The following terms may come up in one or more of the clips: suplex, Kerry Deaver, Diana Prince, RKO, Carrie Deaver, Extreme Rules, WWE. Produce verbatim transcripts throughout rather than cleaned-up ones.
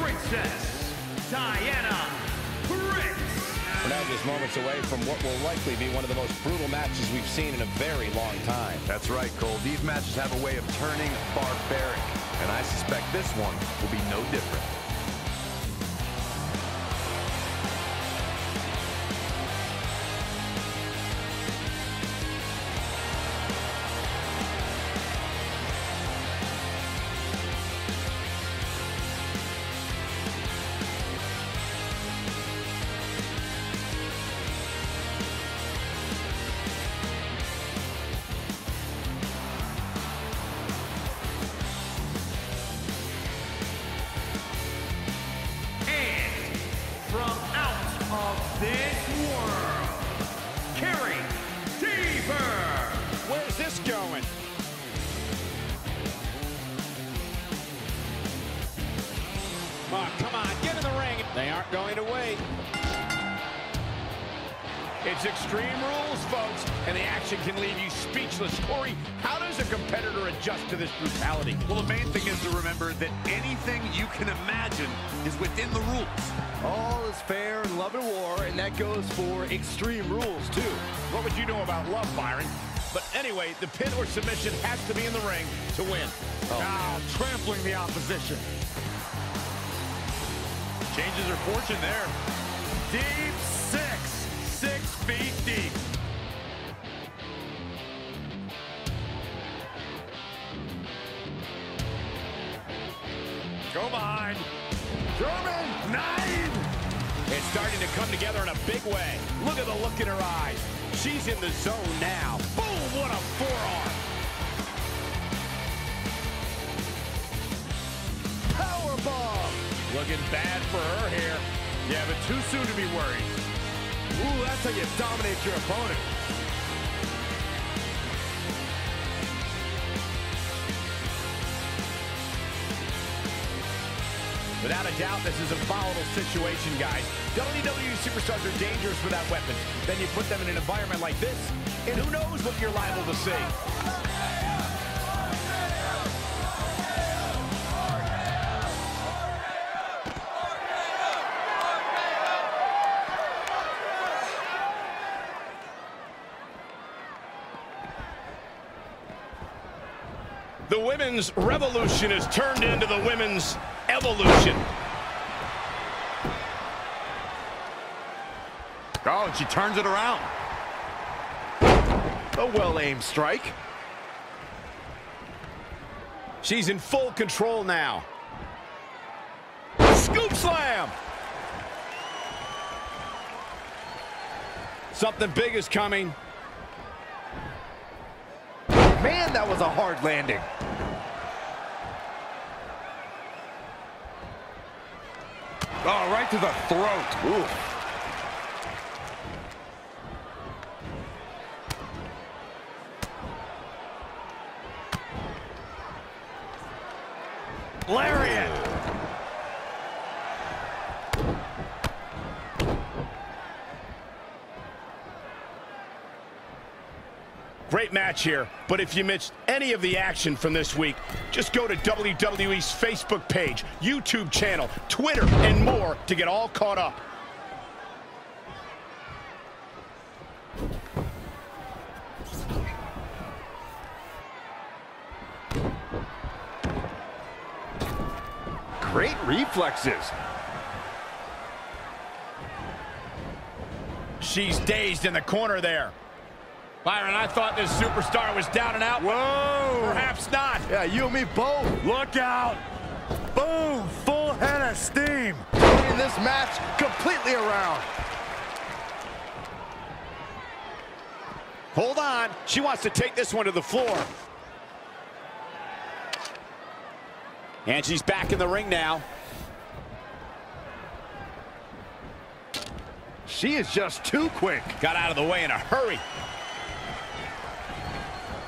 Princess Diana Prince. We're now just moments away from what will likely be one of the most brutal matches we've seen in a very long time. That's right, Cole. These matches have a way of turning barbaric, and I suspect this one will be no different. This world, Kerry Deaver. Where's this going? Mark, come on, get in the ring. They aren't going to wait. It's Extreme Rules, folks, and the action can leave you speechless. Corey, how does a competitor adjust to this brutality? Well, the main thing is to remember that anything you can imagine is within the rules. All is fair in love and war, and that goes for Extreme Rules, too. What would you know about love, Byron? But anyway, the pin or submission has to be in the ring to win. Oh, ah, trampling the opposition. Changes her fortune there. Deep six, six feet deep. Go behind. German, nine! It's starting to come together in a big way. Look at the look in her eyes. She's in the zone now. Boom, what a forearm. Powerbomb. Looking bad for her here. Yeah, but too soon to be worried. Ooh, that's how you dominate your opponent. Without a doubt, this is a volatile situation, guys. W W E superstars are dangerous without weapons. Then you put them in an environment like this, and who knows what you're liable to see. The women's revolution is turned into the women's evolution. Oh, and she turns it around. A well-aimed strike. She's in full control now. Scoop slam! Something big is coming. Man, that was a hard landing. Oh, right to the throat. Ooh. Lariat. Great match here, but if you missed any of the action from this week, just go to W W E's Facebook page, YouTube channel, Twitter, and more to get all caught up. Great reflexes. She's dazed in the corner there. Byron, I thought this superstar was down and out. Whoa! Perhaps not. Yeah, you and me both. Look out. Boom! Full head of steam. Turning this match completely around. Hold on. She wants to take this one to the floor. And she's back in the ring now. She is just too quick. Got out of the way in a hurry.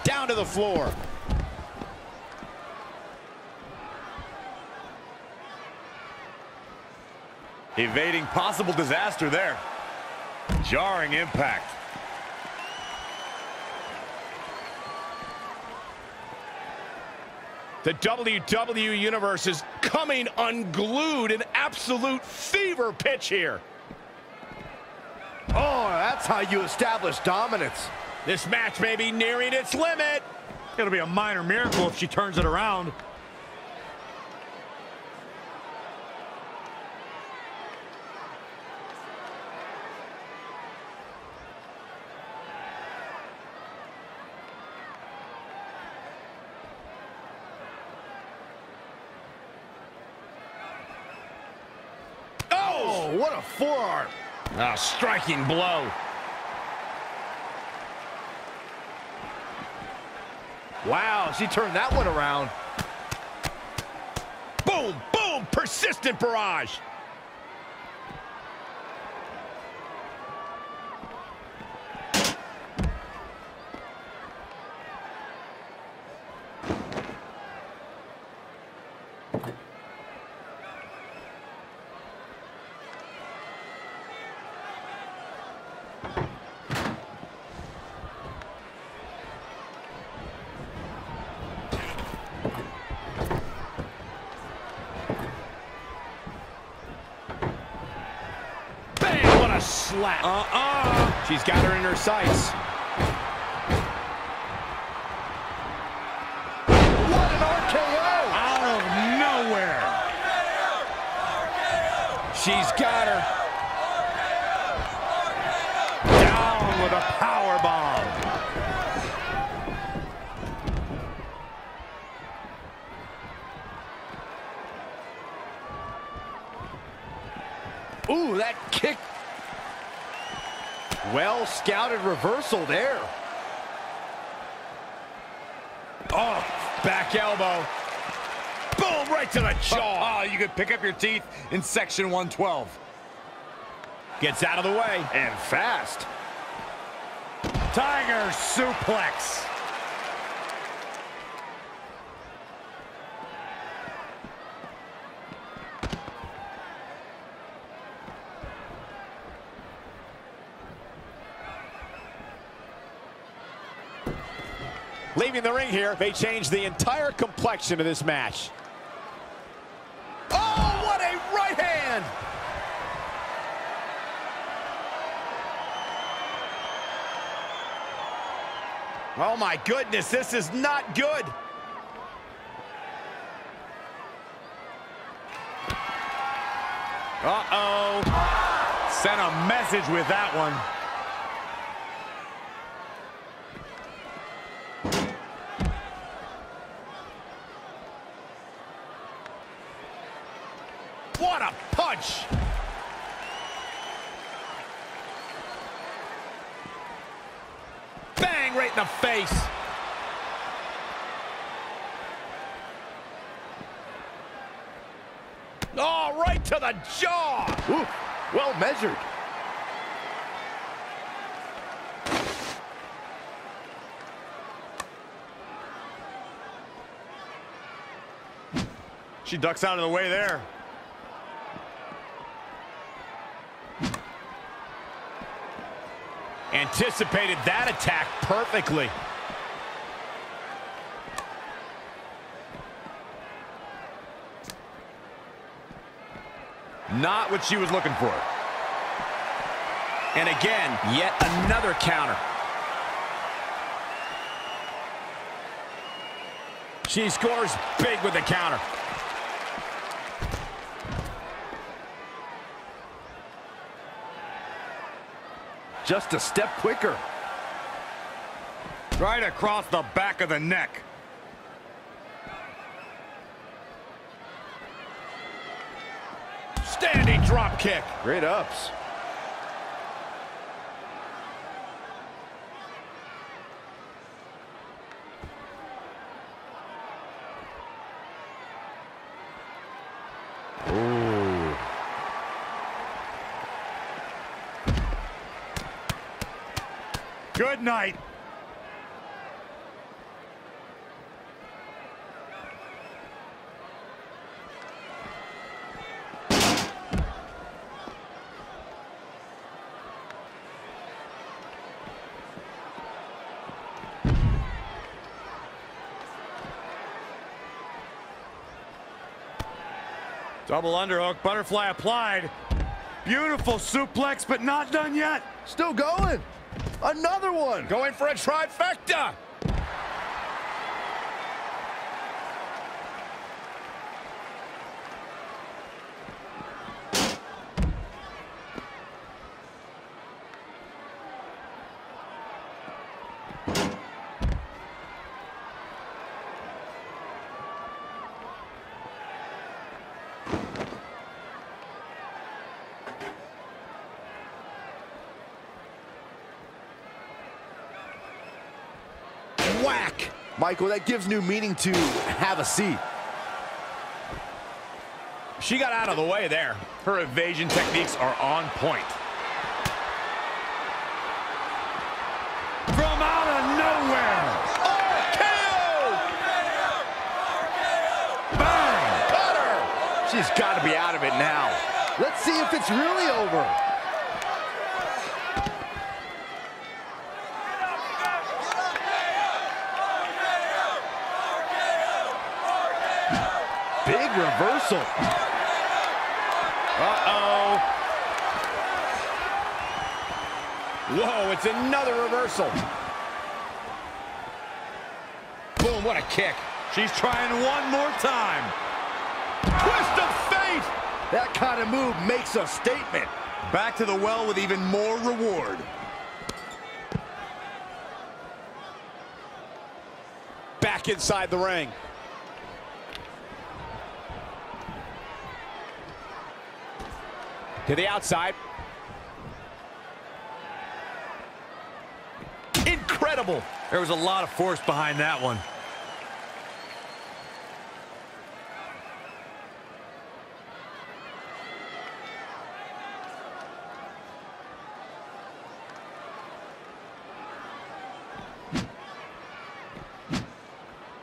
Down to the floor. Evading possible disaster there. Jarring impact. The W W E Universe is coming unglued. An absolute fever pitch here. Oh, that's how you establish dominance. This match may be nearing its limit. It'll be a minor miracle if she turns it around. Oh, what a forearm. A striking blow. Wow, she turned that one around. Boom, boom, persistent barrage. Slap. Uh-uh. She's got her in her sights. What an R K O! Out of nowhere. R K O! R K O! She's got her. R K O! R K O! Down with a power bomb. Ooh, that kick. Well-scouted reversal there. Oh, back elbow. Boom, right to the jaw. Oh, you could pick up your teeth in section one twelve. Gets out of the way. And fast. Tiger suplex. Leaving the ring here, they changed the entire complexion of this match. Oh, what a right hand! Oh my goodness, this is not good. Uh-oh. Sent a message with that one. What a punch! Bang, right in the face. Oh, right to the jaw. Ooh, well measured. She ducks out of the way there. Anticipated that attack perfectly. Not what she was looking for. And again, yet another counter. She scores big with the counter. Just a step quicker. Right across the back of the neck. Standing drop kick. Great ups. Good night. Double underhook, butterfly applied. Beautiful suplex, but not done yet. Still going. Another one. Going for a trifecta. Whack! Michael, that gives new meaning to have a seat. She got out of the way there. Her evasion techniques are on point. From out of nowhere! R K O! R K O! Bang! Got her! She's got to be out of it now. Let's see if it's really over. Big reversal. Uh-oh. Whoa, it's another reversal. Boom, what a kick. She's trying one more time. Twist of fate. That kind of move makes a statement. Back to the well with even more reward. Back inside the ring. To the outside. Incredible. There was a lot of force behind that one.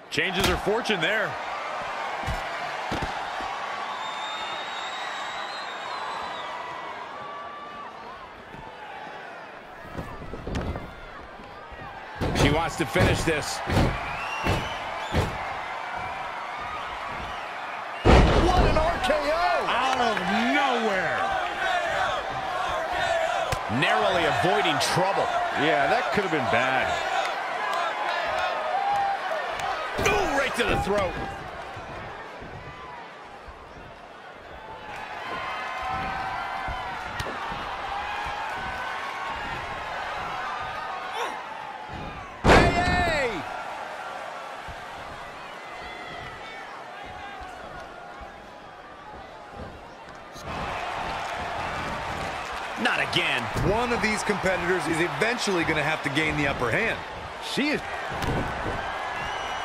Changes her fortune there. She wants to finish this. What an R K O! Out of nowhere. R K O! R K O! Narrowly avoiding trouble. Yeah, that could have been bad. Ooh, right to the throat. Not again. One of these competitors is eventually going to have to gain the upper hand. She is...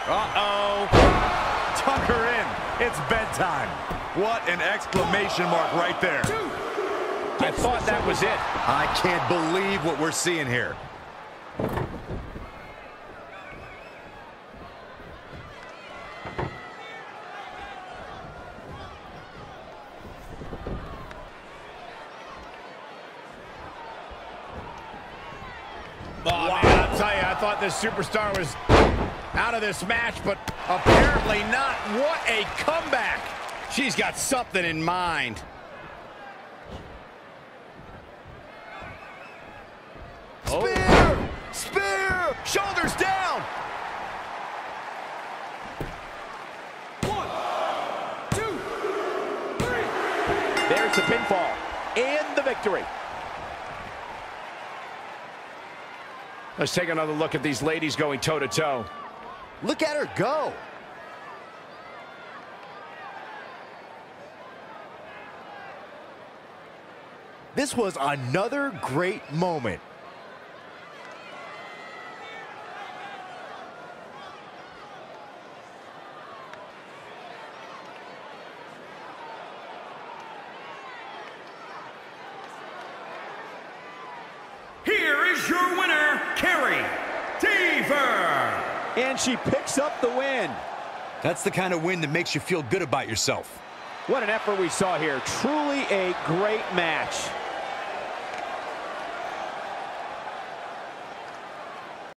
Uh-oh. Tuck her in. It's bedtime. What an exclamation mark right there. I thought that was it. I can't believe what we're seeing here. I thought this superstar was out of this match, but apparently not. What a comeback. She's got something in mind. Oh. Spear! Spear! Shoulders down! One, two, three. There's the pinfall and the victory. Let's take another look at these ladies going toe-to-toe. Look at her go. This was another great moment. Here is your winner, Carrie Deaver. And she picks up the win. That's the kind of win that makes you feel good about yourself. What an effort we saw here. Truly a great match.